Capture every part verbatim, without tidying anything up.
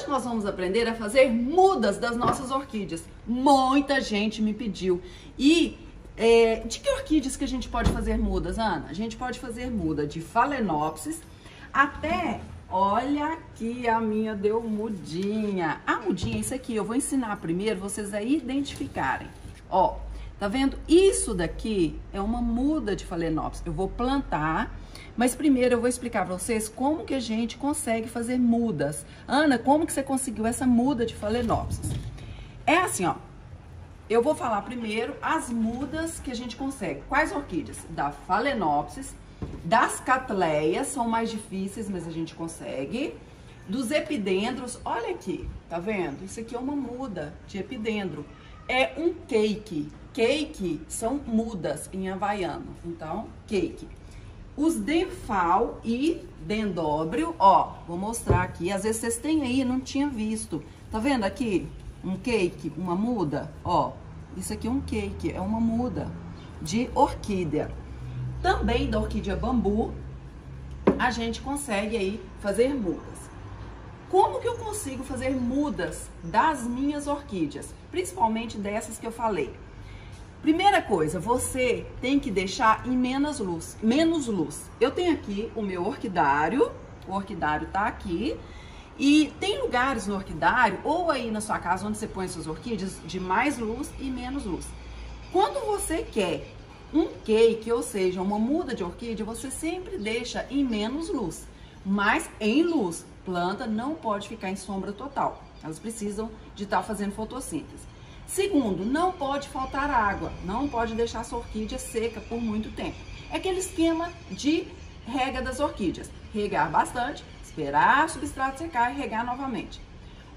hoje nós vamos aprender a fazer mudas das nossas orquídeas. Muita gente me pediu. E é, de que orquídeas que a gente pode fazer mudas, Ana? A gente pode fazer muda de Phalaenopsis até... Olha aqui, a minha deu mudinha. A mudinha é isso aqui. Eu vou ensinar primeiro vocês a identificarem. Ó, tá vendo? Isso daqui é uma muda de Phalaenopsis. Eu vou plantar, mas primeiro eu vou explicar pra vocês como que a gente consegue fazer mudas. Ana, como que você conseguiu essa muda de Phalaenopsis? É assim, ó. Eu vou falar primeiro as mudas que a gente consegue. Quais orquídeas? Da Phalaenopsis. Das catleias, são mais difíceis, mas a gente consegue. Dos epidendros, olha aqui, tá vendo? Isso aqui é uma muda de epidendro. É um keiki. Keiki são mudas em havaiano, então, keiki. Os denfal e dendróbio, ó, vou mostrar aqui. Às vezes vocês têm aí, não tinha visto. Tá vendo aqui? Um keiki, uma muda, ó. Isso aqui é um keiki, é uma muda de orquídea. Também da orquídea bambu, a gente consegue aí fazer mudas. Como que eu consigo fazer mudas das minhas orquídeas? Principalmente dessas que eu falei. Primeira coisa, você tem que deixar em menos luz. Menos luz. Eu tenho aqui o meu orquidário, o orquidário tá aqui. E tem lugares no orquidário, ou aí na sua casa, onde você põe suas orquídeas, de mais luz e menos luz. Quando você quer... um keiki, ou seja, uma muda de orquídea, você sempre deixa em menos luz, mas em luz. Planta não pode ficar em sombra total, elas precisam de estar fazendo fotossíntese. Segundo, não pode faltar água, não pode deixar sua orquídea seca por muito tempo. É aquele esquema de rega das orquídeas, regar bastante, esperar o substrato secar e regar novamente.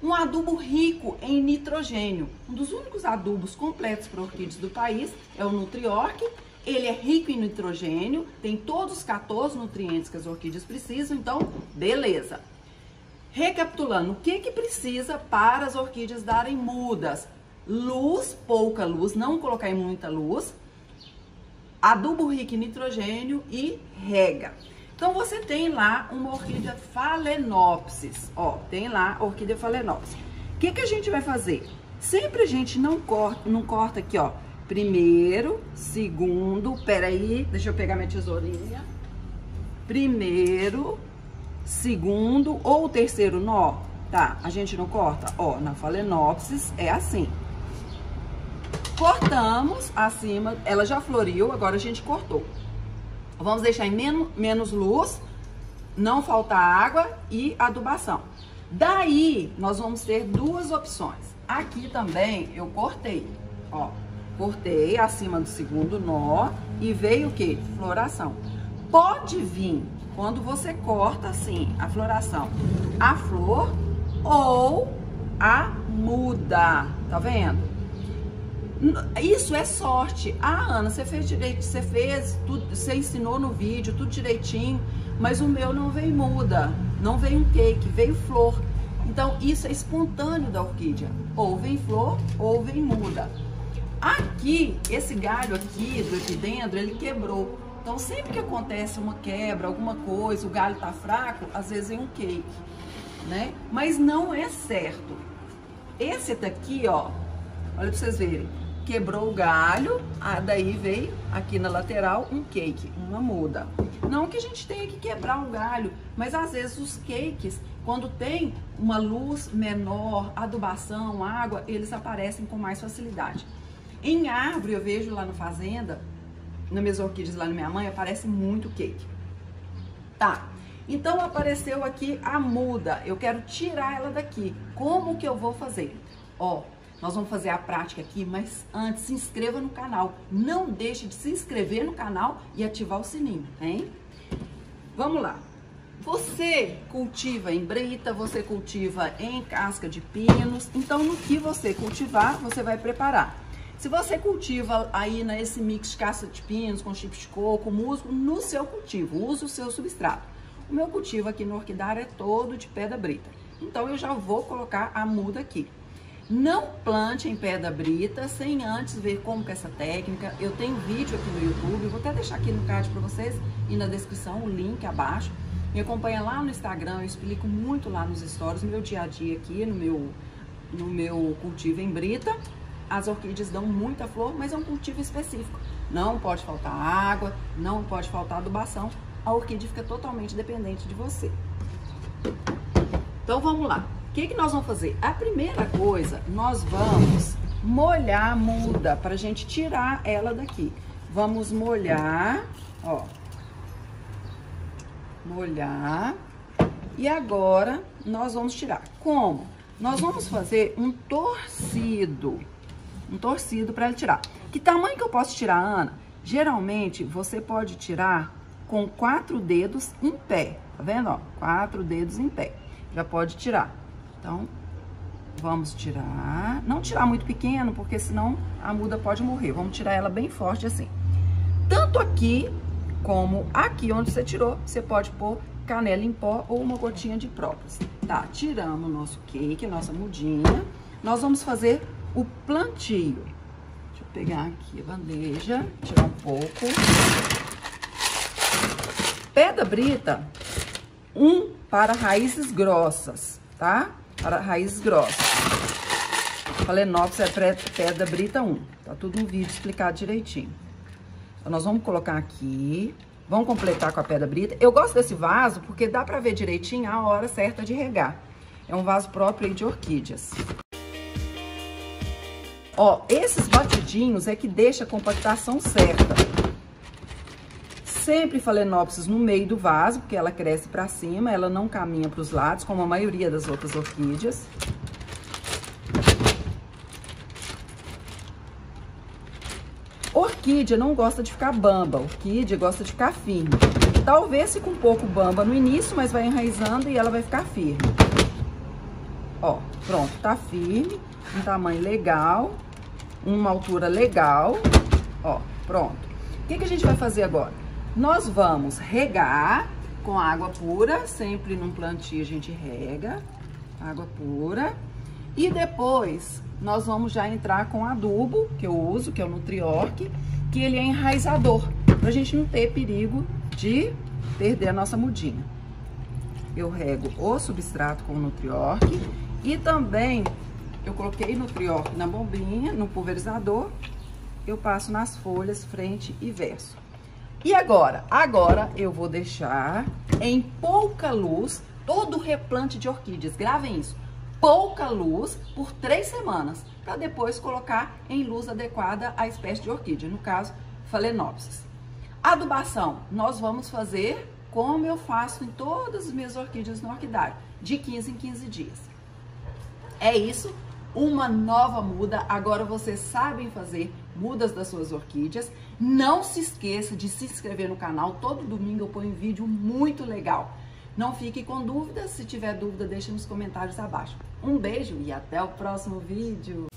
Um adubo rico em nitrogênio. Um dos únicos adubos completos para orquídeas do país é o Nutriorque. Ele é rico em nitrogênio, tem todos os quatorze nutrientes que as orquídeas precisam, então, beleza. Recapitulando, o que que precisa para as orquídeas darem mudas? Luz, pouca luz, não colocar em muita luz. Adubo rico em nitrogênio e rega. Então, você tem lá uma orquídea Phalaenopsis, ó, tem lá a orquídea Phalaenopsis. O que que a gente vai fazer? Sempre a gente não corta, não corta aqui, ó, primeiro, segundo, peraí, deixa eu pegar minha tesourinha. Primeiro, segundo ou terceiro nó, tá? A gente não corta, ó, na Phalaenopsis é assim. Cortamos acima, ela já floriu, agora a gente cortou. Vamos deixar em menos, menos luz, não faltar água e adubação. Daí, nós vamos ter duas opções. Aqui também eu cortei, ó. Cortei acima do segundo nó e veio o quê? Floração. Pode vir, quando você corta assim, a floração, a flor ou a muda, tá vendo? Isso é sorte. Ah, Ana, você fez direito, você fez, tudo, você ensinou no vídeo, tudo direitinho, mas o meu não veio muda, não veio um keiki, veio flor. Então, isso é espontâneo da orquídea. Ou vem flor, ou vem muda. Aqui, esse galho aqui do epidendro, ele quebrou. Então, sempre que acontece uma quebra, alguma coisa, o galho tá fraco, às vezes vem um keiki, né? Mas não é certo. Esse daqui, ó, olha pra vocês verem. Quebrou o galho, daí veio aqui na lateral um keiki, uma muda. Não que a gente tenha que quebrar o galho, mas às vezes os keikis, quando tem uma luz menor, adubação, água, eles aparecem com mais facilidade. Em árvore, eu vejo lá na fazenda, nas minhas orquídeas lá na minha mãe, aparece muito keiki. Tá, então apareceu aqui a muda, eu quero tirar ela daqui. Como que eu vou fazer? Ó. Nós vamos fazer a prática aqui, mas antes se inscreva no canal. Não deixe de se inscrever no canal e ativar o sininho, hein? Vamos lá. Você cultiva em brita, você cultiva em casca de pinos. Então, no que você cultivar, você vai preparar. Se você cultiva aí nesse mix de casca de pinos, com chips de coco, musgo, no seu cultivo, use o seu substrato. O meu cultivo aqui no orquidário é todo de pedra brita. Então, eu já vou colocar a muda aqui. Não plante em pedra brita sem antes ver como que é essa técnica. Eu tenho vídeo aqui no YouTube, vou até deixar aqui no card para vocês e na descrição o link abaixo. Me acompanha lá no Instagram, eu explico muito lá nos stories, no meu dia a dia aqui, no meu, no meu cultivo em brita. As orquídeas dão muita flor, mas é um cultivo específico. Não pode faltar água, não pode faltar adubação. A orquídea fica totalmente dependente de você. Então vamos lá. O que que nós vamos fazer? A primeira coisa, nós vamos molhar a muda pra gente tirar ela daqui. Vamos molhar, ó. Molhar. E agora nós vamos tirar. Como? Nós vamos fazer um torcido. Um torcido pra ela tirar. Que tamanho que eu posso tirar, Ana? Geralmente você pode tirar com quatro dedos em pé. Tá vendo, ó? Quatro dedos em pé. Já pode tirar. Então, vamos tirar. Não tirar muito pequeno, porque senão a muda pode morrer. Vamos tirar ela bem forte assim. Tanto aqui, como aqui onde você tirou, você pode pôr canela em pó ou uma gotinha de própolis. Tá, tiramos o nosso keiki, nossa mudinha. Nós vamos fazer o plantio. Deixa eu pegar aqui a bandeja, tirar um pouco. Pé da brita, um para raízes grossas, tá? Para raízes grossas. Phalaenopsis é pé da brita um. Tá tudo um vídeo explicado direitinho. Então, nós vamos colocar aqui. Vamos completar com a pé da brita. Eu gosto desse vaso porque dá pra ver direitinho a hora certa de regar. É um vaso próprio aí de orquídeas. Ó, esses batidinhos é que deixa a compactação certa. Sempre Phalaenopsis no meio do vaso, porque ela cresce pra cima, ela não caminha pros lados, como a maioria das outras orquídeas. Orquídea não gosta de ficar bamba, orquídea gosta de ficar firme. Talvez fique um pouco bamba no início, mas vai enraizando e ela vai ficar firme. Ó, pronto, tá firme, um tamanho legal, uma altura legal, ó, pronto. O que que a gente vai fazer agora? Nós vamos regar com água pura, sempre num plantio a gente rega, água pura. E depois nós vamos já entrar com adubo, que eu uso, que é o Nutriorque, que ele é enraizador, pra gente não ter perigo de perder a nossa mudinha. Eu rego o substrato com o Nutriorque e também eu coloquei Nutriorque na bombinha, no pulverizador, eu passo nas folhas frente e verso. E agora? Agora eu vou deixar em pouca luz todo o replante de orquídeas, gravem isso, pouca luz por três semanas, para depois colocar em luz adequada a espécie de orquídea, no caso, Phalaenopsis. Adubação, nós vamos fazer como eu faço em todas as minhas orquídeas no orquidário, de quinze em quinze dias. É isso, uma nova muda, agora vocês sabem fazer mudas das suas orquídeas. Não se esqueça de se inscrever no canal, todo domingo eu ponho um vídeo muito legal. Não fique com dúvidas, se tiver dúvida deixa nos comentários abaixo. Um beijo e até o próximo vídeo!